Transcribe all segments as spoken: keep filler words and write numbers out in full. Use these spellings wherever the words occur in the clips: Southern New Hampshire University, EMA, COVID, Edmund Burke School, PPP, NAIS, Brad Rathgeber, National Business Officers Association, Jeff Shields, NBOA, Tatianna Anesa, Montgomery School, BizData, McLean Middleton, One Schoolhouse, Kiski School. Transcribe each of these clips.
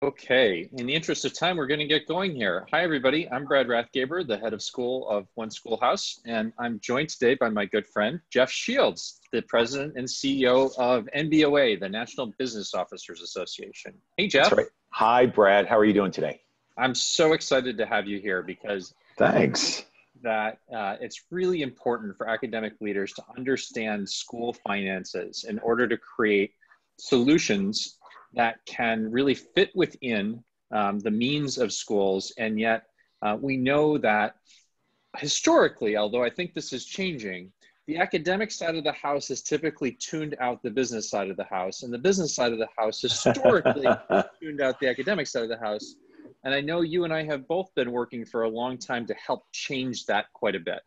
Okay, in the interest of time, we're going to get going here. Hi, everybody. I'm Brad Rathgeber, the head of school of One Schoolhouse, and I'm joined today by my good friend, Jeff Shields, the president and C E O of N B O A, the National Business Officers Association. Hey, Jeff. That's right. Hi, Brad. How are you doing today? I'm so excited to have you here because thanks. That uh, it's really important for academic leaders to understand school finances in order to create solutions that can really fit within um, the means of schools. And yet uh, we know that historically, although I think this is changing, the academic side of the house has typically tuned out the business side of the house, and the business side of the house historically tuned out the academic side of the house. And I know you and I have both been working for a long time to help change that quite a bit.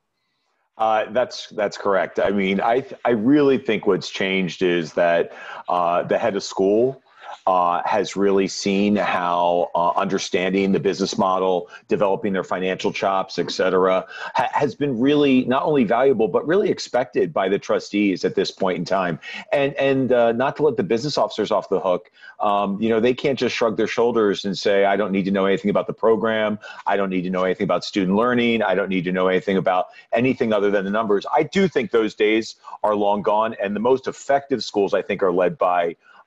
Uh, that's that's correct. I mean, I, I really think what's changed is that uh, the head of school Uh, has really seen how uh, understanding the business model, developing their financial chops, et cetera, ha has been really not only valuable, but really expected by the trustees at this point in time. And, and uh, not to let the business officers off the hook, um, you know, they can't just shrug their shoulders and say, I don't need to know anything about the program. I don't need to know anything about student learning. I don't need to know anything about anything other than the numbers. I do think those days are long gone. And the most effective schools, I think, are led by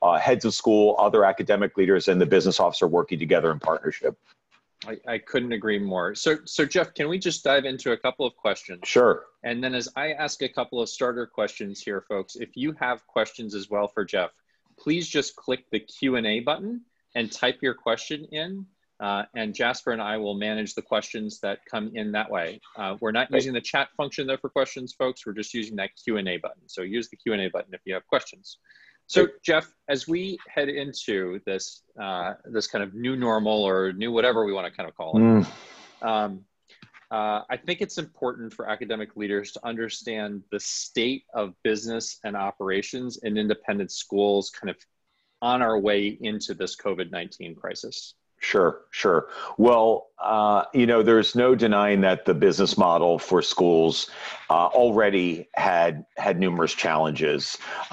Uh, heads of school, other academic leaders, and the business officer working together in partnership. I, I couldn't agree more. So, so Jeff, can we just dive into a couple of questions? Sure. And then as I ask a couple of starter questions here, folks, if you have questions as well for Jeff, please just click the Q and A button and type your question in. Uh, and Jasper and I will manage the questions that come in that way. Uh, we're not using the chat function though for questions, folks. We're just using that Q and A button. So use the Q and A button if you have questions. So Jeff, as we head into this, uh, this kind of new normal or new whatever we want to kind of call it, mm. um, uh, I think it's important for academic leaders to understand the state of business and operations in independent schools kind of on our way into this COVID nineteen crisis. Sure, sure. Well, uh, you know, there's no denying that the business model for schools uh, already had had numerous challenges.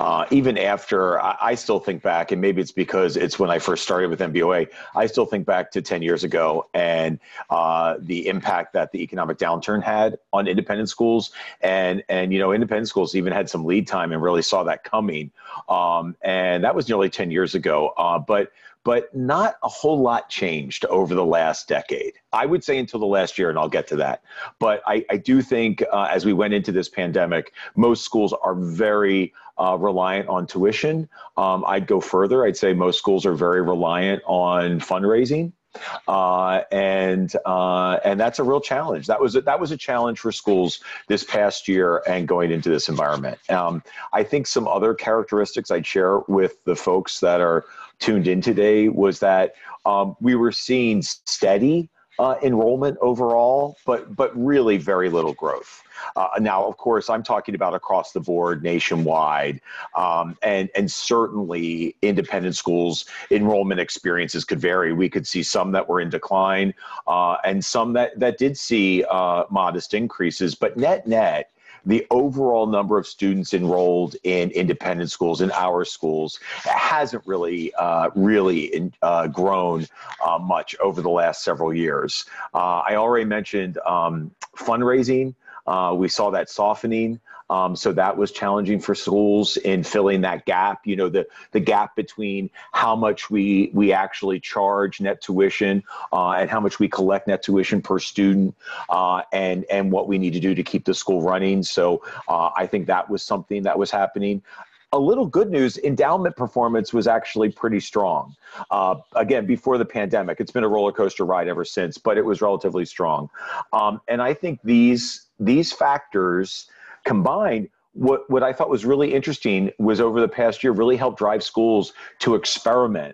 Uh, even after, I, I still think back, and maybe it's because it's when I first started with N B O A, I still think back to ten years ago and uh, the impact that the economic downturn had on independent schools. And, and you know, independent schools even had some lead time and really saw that coming. Um, and that was nearly ten years ago. Uh, but But not a whole lot changed over the last decade. I would say until the last year, and I'll get to that. But I, I do think uh, as we went into this pandemic, most schools are very uh, reliant on tuition. Um, I'd go further. I'd say most schools are very reliant on fundraising. Uh, and uh, and that's a real challenge. That was a, that was a challenge for schools this past year and going into this environment. Um, I think some other characteristics I'd share with the folks that are tuned in today was that um, we were seeing steady Uh, enrollment overall, but but really very little growth. Uh, now, of course, I'm talking about across the board, nationwide, um, and and certainly independent schools' enrollment experiences could vary. We could see some that were in decline, uh, and some that that did see uh, modest increases. But net net, the overall number of students enrolled in independent schools, in our schools, hasn't really, uh, really in, uh, grown uh, much over the last several years. Uh, I already mentioned um, fundraising. Uh, we saw that softening. Um, so that was challenging for schools in filling that gap, you know, the, the gap between how much we, we actually charge net tuition uh, and how much we collect net tuition per student uh, and, and what we need to do to keep the school running. So uh, I think that was something that was happening. A little good news, endowment performance was actually pretty strong. Uh, again, before the pandemic, it's been a roller coaster ride ever since, but it was relatively strong. Um, and I think these, these factors combined, what, what I thought was really interesting was over the past year really helped drive schools to experiment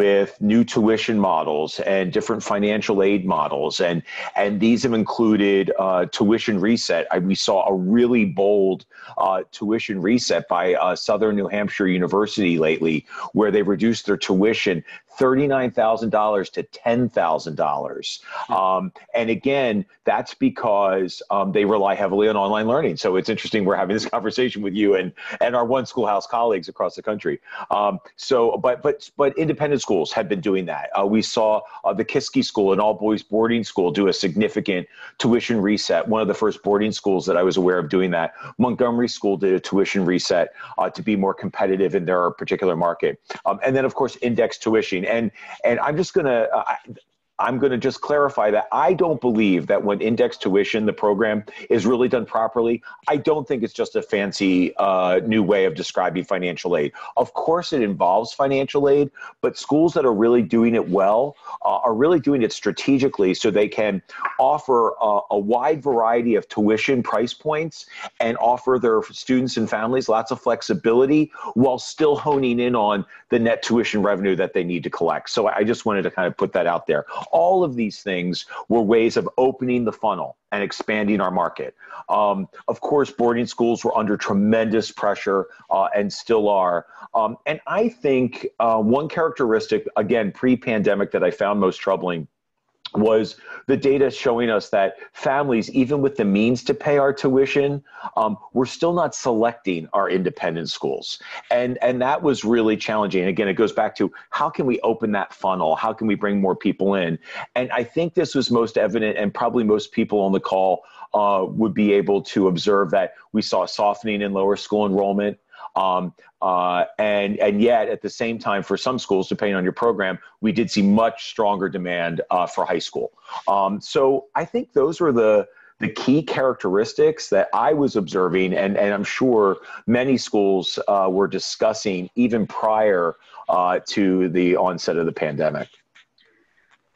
with new tuition models and different financial aid models. And, and these have included uh, tuition reset. I, we saw a really bold uh, tuition reset by uh, Southern New Hampshire University lately, where they reduced their tuition thirty-nine thousand dollars to ten thousand dollars. Um, and again, that's because um, they rely heavily on online learning. So it's interesting we're having this conversation with you and, and our One Schoolhouse colleagues across the country. Um, so, but, but, but independent schools have been doing that. Uh, we saw uh, the Kiski School, an all-boys boarding school, do a significant tuition reset. One of the first boarding schools that I was aware of doing that. Montgomery School did a tuition reset uh, to be more competitive in their particular market. Um, and then, of course, index tuition. And and I'm just going to uh, I'm going to just clarify that I don't believe that when index tuition, the program, is really done properly, I don't think it's just a fancy uh, new way of describing financial aid. Of course, it involves financial aid, but schools that are really doing it well uh, are really doing it strategically so they can offer a, a wide variety of tuition price points and offer their students and families lots of flexibility while still honing in on the net tuition revenue that they need to collect. So I just wanted to kind of put that out there. All of these things were ways of opening the funnel and expanding our market. Um, of course, boarding schools were under tremendous pressure uh, and still are. Um, and I think uh, one characteristic, again, pre-pandemic that I found most troubling was the data showing us that families, even with the means to pay our tuition, um, were still not selecting our independent schools. And, and that was really challenging. And again, it goes back to how can we open that funnel? How can we bring more people in? And I think this was most evident, and probably most people on the call uh, would be able to observe that we saw softening in lower school enrollment. Um, uh, and, and yet, at the same time, for some schools, depending on your program, we did see much stronger demand uh, for high school. Um, so I think those were the, the key characteristics that I was observing, and, and I'm sure many schools uh, were discussing even prior uh, to the onset of the pandemic.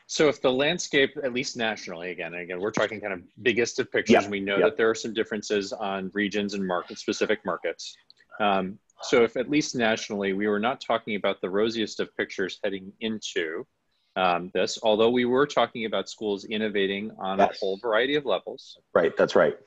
So if the landscape, at least nationally, again, and again, we're talking kind of biggest of pictures, yep. we know yep. that there are some differences on regions and market, specific markets. Um, so if at least nationally, we were not talking about the rosiest of pictures heading into um, this, although we were talking about schools innovating on yes. a whole variety of levels. Right, that's right.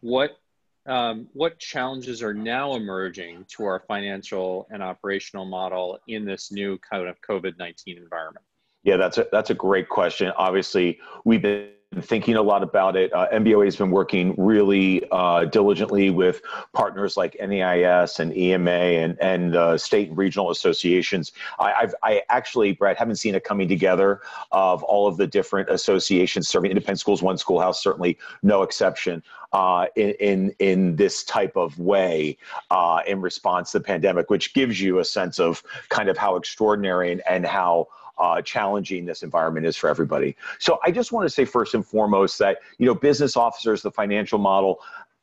What, um, what challenges are now emerging to our financial and operational model in this new kind of COVID nineteen environment? Yeah, that's a, that's a great question. Obviously, we've been thinking a lot about it. Uh, M B O A has been working really uh, diligently with partners like N A I S and E M A and, and uh, state and regional associations. I, I've, I actually, Brad, haven't seen a coming together of all of the different associations serving independent schools, One Schoolhouse, certainly no exception. Uh, in, in, in this type of way uh, in response to the pandemic, which gives you a sense of kind of how extraordinary and, and how uh, challenging this environment is for everybody. So I just want to say first and foremost that, you know, business officers, the financial model,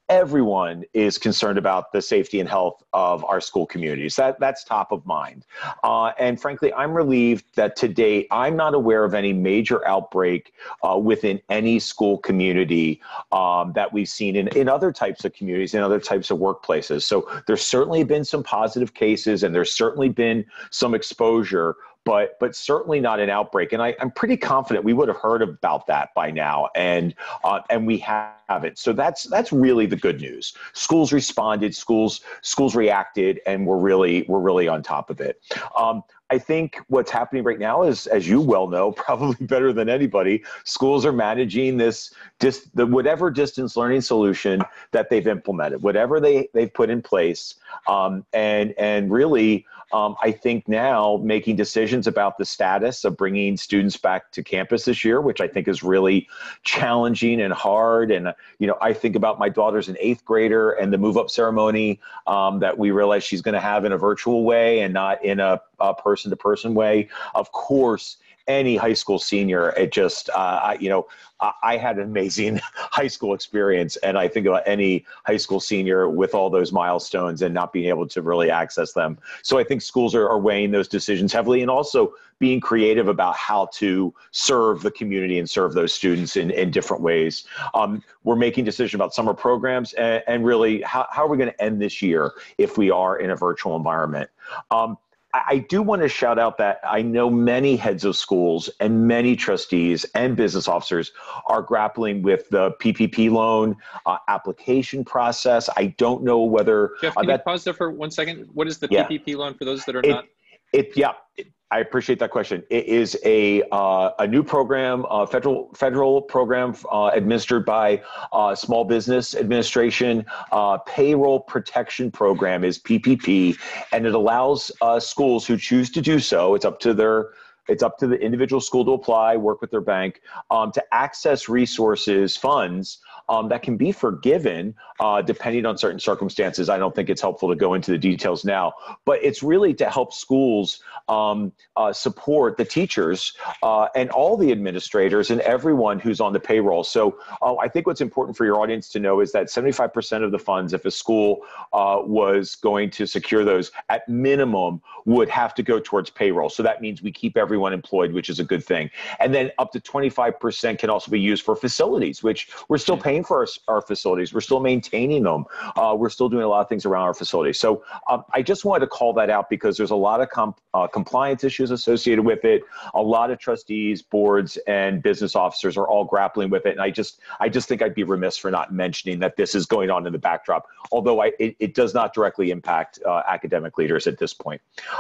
everyone is concerned about the safety and health of our school communities. That, that's top of mind. Uh, and frankly, I'm relieved that to date, I'm not aware of any major outbreak uh, within any school community um, that we've seen in, in other types of communities and other types of workplaces. So there's certainly been some positive cases and there's certainly been some exposure, But, but certainly not an outbreak. And I, I'm pretty confident we would have heard about that by now, and, uh, and we haven't. So that's, that's really the good news. Schools responded, schools, schools reacted, and we're really, we're really on top of it. Um, I think what's happening right now is, as you well know, probably better than anybody, schools are managing this, dis, the, whatever distance learning solution that they've implemented, whatever they, they've put in place. Um, and, and really, um, I think now making decisions about the status of bringing students back to campus this year, which I think is really challenging and hard. And, you know, I think about my daughter's an eighth grader and the move up ceremony um, that we realize she's going to have in a virtual way and not in a, a person person-to-person way. Of course, any high school senior, it just, uh, I, you know, I, I had an amazing high school experience, and I think about any high school senior with all those milestones and not being able to really access them. So I think schools are, are weighing those decisions heavily, and also being creative about how to serve the community and serve those students in, in different ways. Um, we're making decisions about summer programs and, and really how, how are we going to end this year if we are in a virtual environment. Um, I do want to shout out that I know many heads of schools and many trustees and business officers are grappling with the P P P loan uh, application process. I don't know whether- Jeff, can uh, that, you pause there for one second? What is the yeah, P P P loan for those that are it, not- it, yeah. It, I appreciate that question. It is a uh, a new program, uh, federal federal program uh, administered by uh, Small Business Administration. Uh, Payroll Protection Program is P P P, and it allows uh, schools who choose to do so. It's up to their It's up to the individual school to apply, work with their bank, um, to access resources, funds um, that can be forgiven uh, depending on certain circumstances. I don't think it's helpful to go into the details now, but it's really to help schools um, uh, support the teachers uh, and all the administrators and everyone who's on the payroll. So uh, I think what's important for your audience to know is that seventy-five percent of the funds, if a school uh, was going to secure those, at minimum would have to go towards payroll. So that means we keep everyone everyone employed, which is a good thing. And then up to twenty-five percent can also be used for facilities, which we're still paying for our, our facilities. We're still maintaining them. Uh, we're still doing a lot of things around our facilities. So um, I just wanted to call that out because there's a lot of comp, uh, compliance issues associated with it. A lot of trustees, boards, and business officers are all grappling with it. And I just, I just think I'd be remiss for not mentioning that this is going on in the backdrop, although I, it, it does not directly impact uh, academic leaders at this point.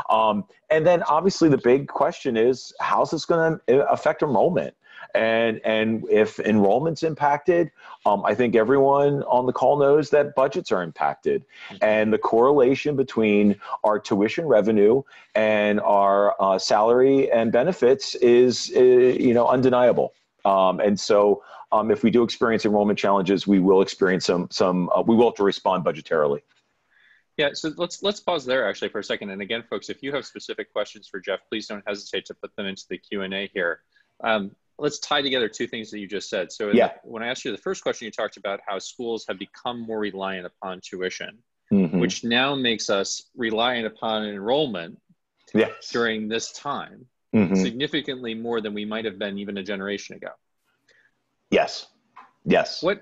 Um, and then obviously the big question is, is how's this going to affect enrollment? And, and if enrollment's impacted, um, I think everyone on the call knows that budgets are impacted. And the correlation between our tuition revenue and our uh, salary and benefits is, uh, you know, undeniable. Um, and so um, if we do experience enrollment challenges, we will experience some, some uh, we will have to respond budgetarily. Yeah, so let's let's pause there actually for a second. And again, folks, if you have specific questions for Jeff, please don't hesitate to put them into the Q and A here. Um, let's tie together two things that you just said. So yeah. the, when I asked you the first question, you talked about how schools have become more reliant upon tuition, mm-hmm. which now makes us reliant upon enrollment yes. during this time, mm-hmm. significantly more than we might have been even a generation ago. Yes, yes. What?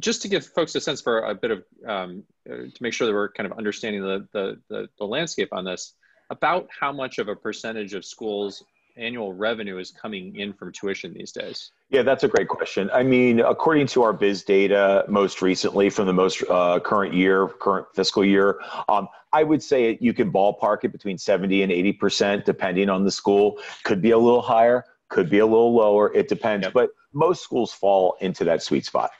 Just to give folks a sense for a bit of, um, to make sure that we're kind of understanding the, the, the, the landscape on this, about how much of a percentage of schools' annual revenue is coming in from tuition these days? Yeah, that's a great question. I mean, according to our BizData most recently from the most uh, current year, current fiscal year, um, I would say you can ballpark it between seventy and eighty percent depending on the school. Could be a little higher, could be a little lower, it depends, yep. but most schools fall into that sweet spot.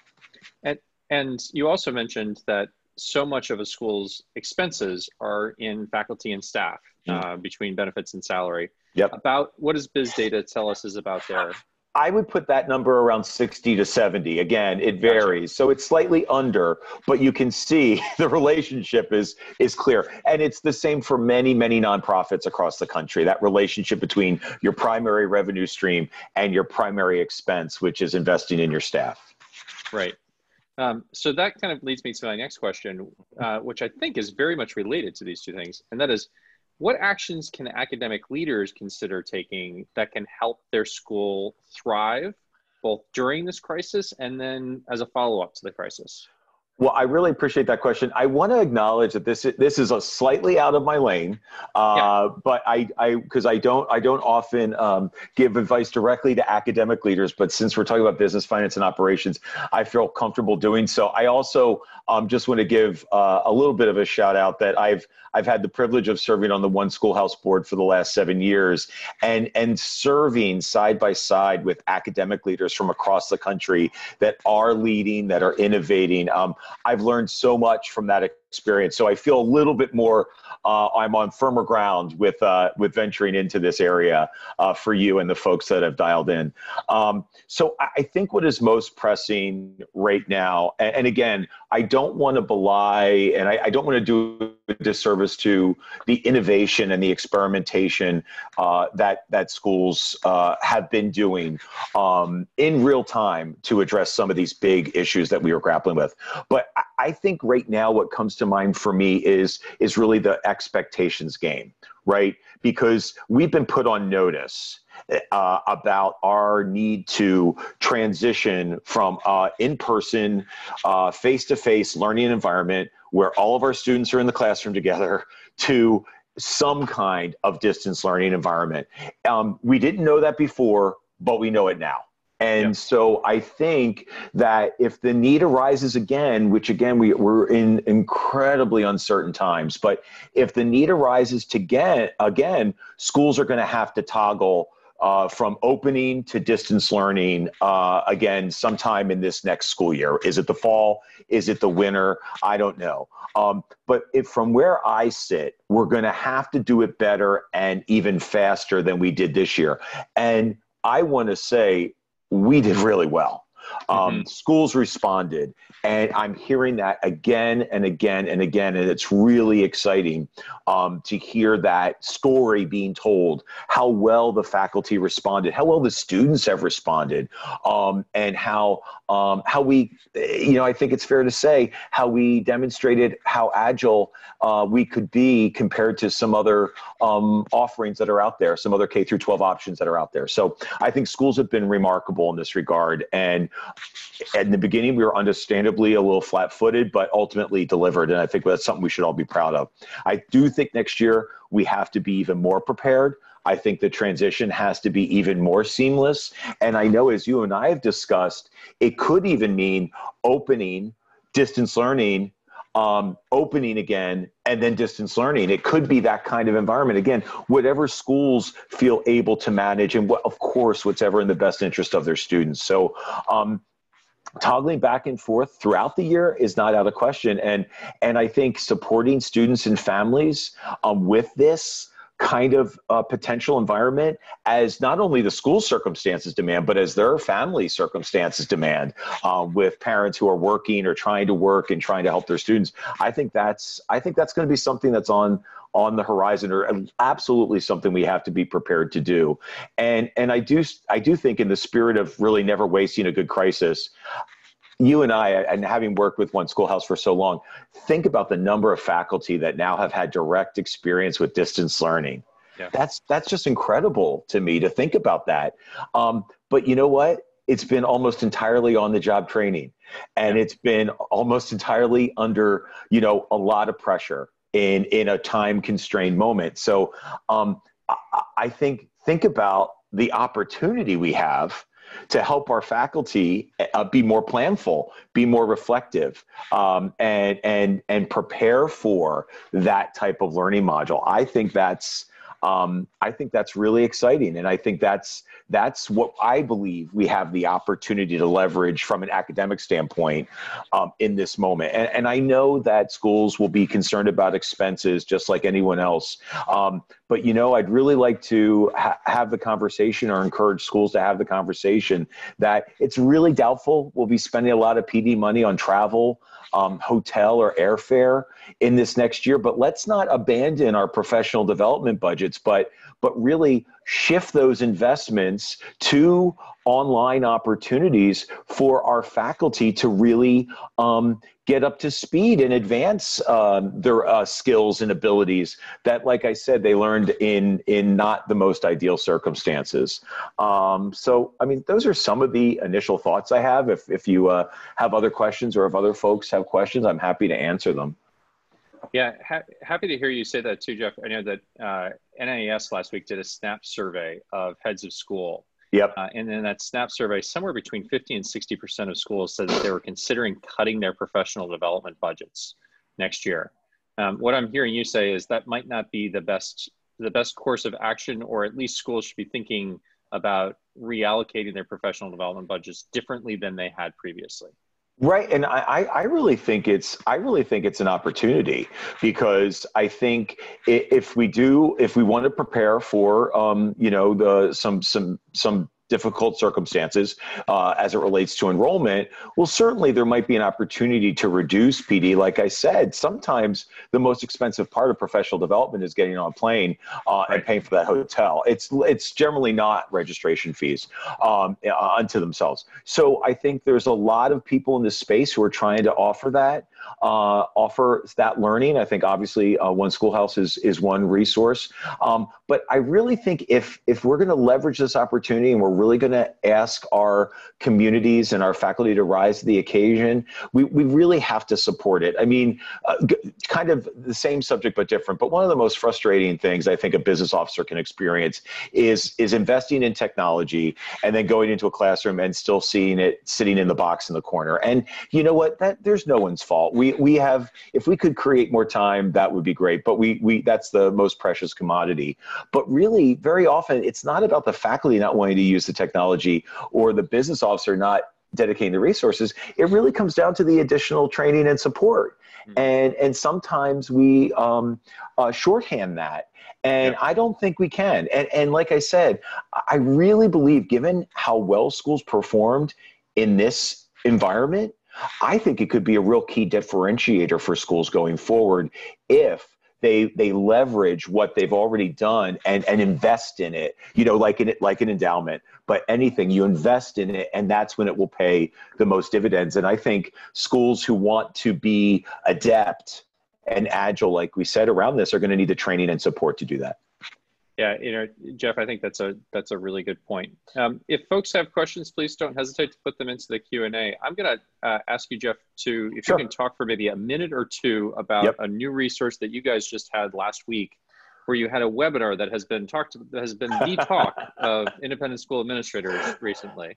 And, and you also mentioned that so much of a school's expenses are in faculty and staff, uh, between benefits and salary. Yep. About what does BizData tell us is about there? I would put that number around sixty to seventy. Again, it varies. Gotcha. So it's slightly under, but you can see the relationship is, is clear. And it's the same for many, many nonprofits across the country. That relationship between your primary revenue stream and your primary expense, which is investing in your staff. Right. Um, so that kind of leads me to my next question, uh, which I think is very much related to these two things. And that is, what actions can academic leaders consider taking that can help their school thrive, both during this crisis and then as a follow-up to the crisis? Well, I really appreciate that question. I want to acknowledge that this this is a slightly out of my lane, uh, yeah. but I I because I don't I don't often um, give advice directly to academic leaders. But since we're talking about business, finance, and operations, I feel comfortable doing so. I also um, just want to give uh, a little bit of a shout out that I've I've had the privilege of serving on the One Schoolhouse board for the last seven years, and and serving side by side with academic leaders from across the country that are leading, that are innovating. Um, I've learned so much from that experience. So I feel a little bit more, uh, I'm on firmer ground with, uh, with venturing into this area uh, for you and the folks that have dialed in. Um, so I think what is most pressing right now, and, and again, I don't want to belie, and I, I don't want to do a disservice to the innovation and the experimentation uh, that, that schools uh, have been doing um, in real time to address some of these big issues that we were grappling with. But I, I think right now what comes to mind for me is, is really the expectations game, right? Because we've been put on notice uh, about our need to transition from uh, in-person, uh, face-to-face learning environment where all of our students are in the classroom together to some kind of distance learning environment. Um, we didn't know that before, but we know it now. And yep. so I think that if the need arises again, which again, we, we're in incredibly uncertain times, but if the need arises to get, again, schools are going to have to toggle uh, from opening to distance learning uh, again sometime in this next school year. Is it the fall? Is it the winter? I don't know. Um, but if from where I sit, we're going to have to do it better and even faster than we did this year. And I want to say, we did really well. Um, mm-hmm. Schools responded, and I'm hearing that again and again and again, and it's really exciting um, to hear that story being told, how well the faculty responded, how well the students have responded, um, and how um, how we, you know, I think it's fair to say how we demonstrated how agile uh, we could be compared to some other um, offerings that are out there, some other K through twelve options that are out there. So I think schools have been remarkable in this regard, and in the beginning, we were understandably a little flat-footed, but ultimately delivered. And I think that's something we should all be proud of. I do think next year we have to be even more prepared. I think the transition has to be even more seamless. And I know, as you and I have discussed, it could even mean opening, distance learning, um, opening again, and then distance learning. It could be that kind of environment. Again, whatever schools feel able to manage and, what, of course, what's ever in the best interest of their students. So um, toggling back and forth throughout the year is not out of question. And, and I think supporting students and families um, with this kind of uh, potential environment, as not only the school circumstances demand, but as their family circumstances demand, uh, with parents who are working or trying to work and trying to help their students. I think that's I think that's going to be something that's on on the horizon, or absolutely something we have to be prepared to do. And and I do I do think, in the spirit of really never wasting a good crisis, you and I, and having worked with One Schoolhouse for so long, think about the number of faculty that now have had direct experience with distance learning. Yeah. That's that's just incredible to me to think about that. Um, but you know what? It's been almost entirely on-the-job training, and yeah. it's been almost entirely under, you know, a lot of pressure in in a time-constrained moment. So um, I, I think think about the opportunity we have to help our faculty uh, be more planful, be more reflective, um, and and and prepare for that type of learning module. I think that's um, I think that's really exciting, and I think that's that's what I believe we have the opportunity to leverage from an academic standpoint um, in this moment. And, and I know that schools will be concerned about expenses just like anyone else. Um, But, you know, I'd really like to ha have the conversation, or encourage schools to have the conversation, that it's really doubtful we'll be spending a lot of P D money on travel, um, hotel or airfare in this next year. But let's not abandon our professional development budgets, but but really shift those investments to online opportunities for our faculty to really um, get up to speed and advance um, their uh, skills and abilities that, like I said, they learned in, in not the most ideal circumstances. Um, so, I mean, those are some of the initial thoughts I have. If, if you uh, have other questions, or if other folks have questions, I'm happy to answer them. Yeah, ha happy to hear you say that too, Jeff. I know that uh, N A I S last week did a snap survey of heads of school. Yep. Uh, and then that snap survey, somewhere between fifty and sixty percent of schools said that they were considering cutting their professional development budgets next year. Um, what I'm hearing you say is that might not be the best, the best course of action, or at least schools should be thinking about reallocating their professional development budgets differently than they had previously. Right, and I, I really think it's I really think it's an opportunity, because I think if we do if we want to prepare for um, you know the some some some difficult circumstances uh, as it relates to enrollment, well, certainly there might be an opportunity to reduce P D. Like I said, sometimes the most expensive part of professional development is getting on a plane uh, and paying for that hotel. It's, it's generally not registration fees um, uh, unto themselves. So I think there's a lot of people in this space who are trying to offer that, uh, offer that learning. I think obviously uh, One Schoolhouse is, is one resource. Um, but I really think if, if we're gonna leverage this opportunity, and we're really going to ask our communities and our faculty to rise to the occasion, we, we really have to support it. I mean, uh, kind of the same subject, but different. But one of the most frustrating things I think a business officer can experience is, is investing in technology and then going into a classroom and still seeing it sitting in the box in the corner. And you know what, that there's no one's fault. We, we have, if we could create more time, that would be great. But we, we, that's the most precious commodity. But really, very often, it's not about the faculty not wanting to use the technology or the business officer not dedicating the resources. It really comes down to the additional training and support. Mm-hmm. And, and sometimes we um, uh, shorthand that. And I don't think we can. And, and like I said, I really believe, given how well schools performed in this environment, I think it could be a real key differentiator for schools going forward if they they leverage what they've already done and, and invest in it, you know, like in it, like an endowment, but anything, you invest in it, and that's when it will pay the most dividends. And I think schools who want to be adept and agile, like we said, around this, are going to need the training and support to do that. Yeah, you know, Jeff, I think that's a that's a really good point. Um, if folks have questions, please don't hesitate to put them into the Q and A. I'm going to uh, ask you, Jeff, to if sure. you can talk for maybe a minute or two about yep. a new resource that you guys just had last week, where you had a webinar that has been talked that has been the talk of independent school administrators recently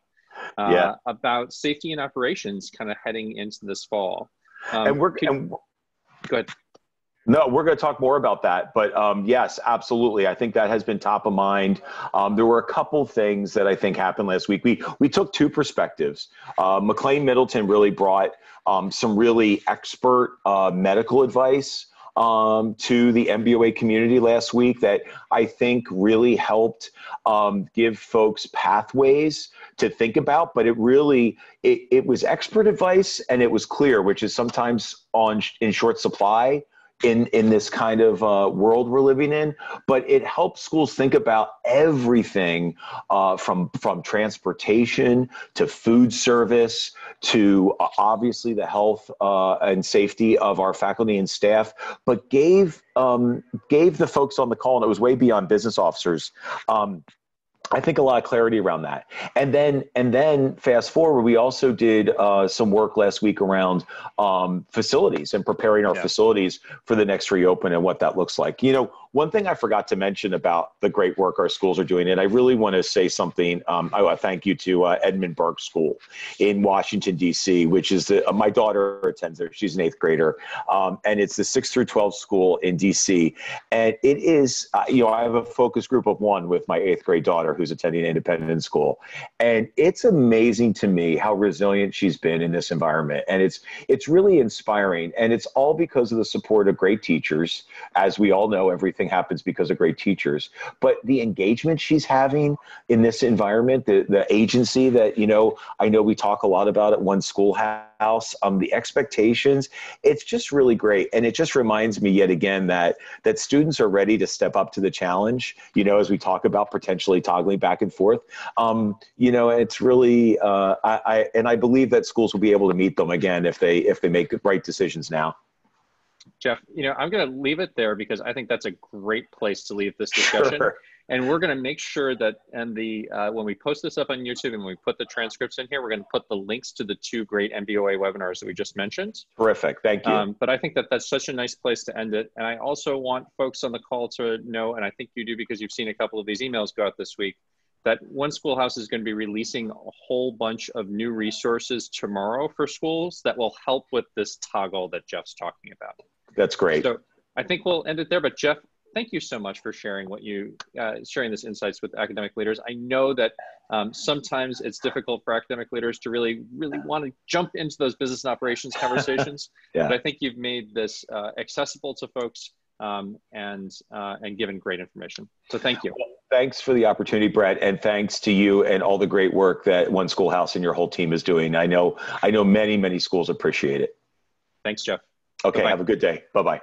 uh, yeah. about safety and operations, kind of heading into this fall. Um, and we're. Could, and we're Go ahead. No, we're going to talk more about that, but um, yes, absolutely. I think that has been top of mind. Um, there were a couple things that I think happened last week. We we took two perspectives. Uh, McLean Middleton really brought um, some really expert uh, medical advice um, to the M B O A community last week that I think really helped um, give folks pathways to think about. But it really it it was expert advice, and it was clear, which is sometimes on in short supply in, in this kind of uh, world we're living in, but it helps schools think about everything uh, from, from transportation to food service to uh, obviously the health uh, and safety of our faculty and staff, but gave, um, gave the folks on the call, and it was way beyond business officers, um, I think a lot of clarity around that. And then, and then fast forward, we also did uh, some work last week around um, facilities and preparing our yeah. facilities for the next reopen and what that looks like. You know, one thing I forgot to mention about the great work our schools are doing, and I really want to say something, um, I want to thank you to uh, Edmund Burke School in Washington, D C, which is, the, uh, my daughter attends there, she's an eighth grader, um, and it's the sixth through twelfth school in D C. And it is, uh, you know, I have a focus group of one with my eighth grade daughter, who's attending independent school. And it's amazing to me how resilient she's been in this environment. And it's it's really inspiring. And it's all because of the support of great teachers. As we all know, everything happens because of great teachers. But the engagement she's having in this environment, the, the agency that, you know, I know we talk a lot about at One Schoolhouse, um, the expectations, it's just really great. And it just reminds me yet again that, that students are ready to step up to the challenge, you know, as we talk about potentially toggling back and forth, um, you know, it's really, uh, I, I and I believe that schools will be able to meet them again if they if they make the right decisions now. Jeff, you know, I'm going to leave it there because I think that's a great place to leave this discussion, sure. and we're going to make sure that and the uh, when we post this up on YouTube and we put the transcripts in here, we're going to put the links to the two great M B O A webinars that we just mentioned. Terrific, thank you. Um, but I think that that's such a nice place to end it, and I also want folks on the call to know, and I think you do because you've seen a couple of these emails go out this week, that One Schoolhouse is going to be releasing a whole bunch of new resources tomorrow for schools that will help with this toggle that Jeff's talking about. That's great. So I think we'll end it there. But Jeff, thank you so much for sharing what you uh, sharing this insights with academic leaders. I know that um, sometimes it's difficult for academic leaders to really, really want to jump into those business and operations conversations. yeah. But I think you've made this uh, accessible to folks um, and uh, and given great information. So thank you. Well, thanks for the opportunity, Brad, and thanks to you and all the great work that One Schoolhouse and your whole team is doing. I know, I know many, many schools appreciate it. Thanks, Jeff. Okay, bye-bye. Have a good day. Bye-bye.